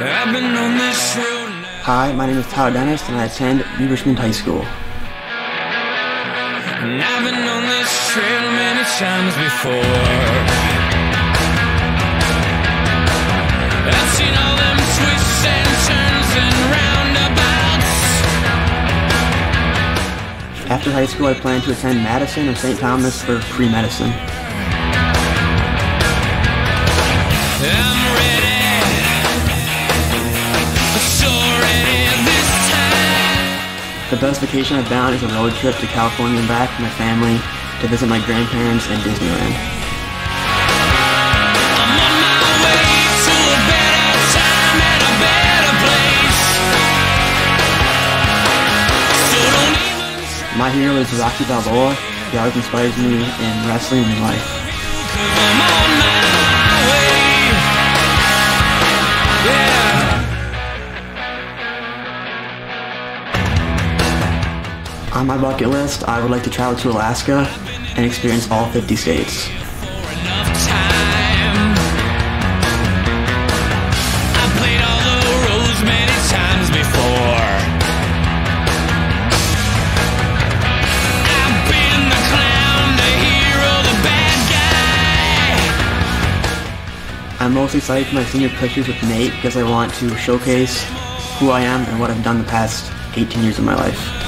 Hi, my name is Tyler Dennis, and I attend New Richmond High School. And I've been on this trail many times before. I've seen all them twists and turns and roundabouts. After high school, I plan to attend Madison and St. Thomas for pre-medicine. I'm ready, so ready this time. The best vacation I've found is a road trip to California and back with my family to visit my grandparents and Disneyland. I'm on my way to a better time and a better place. So don't even try. My hero is Rocky Balboa. He always inspires me in wrestling and life. On my bucket list, I would like to travel to Alaska and experience all 50 states. I'm most excited for my senior pictures with Nate because I want to showcase who I am and what I've done the past 18 years of my life.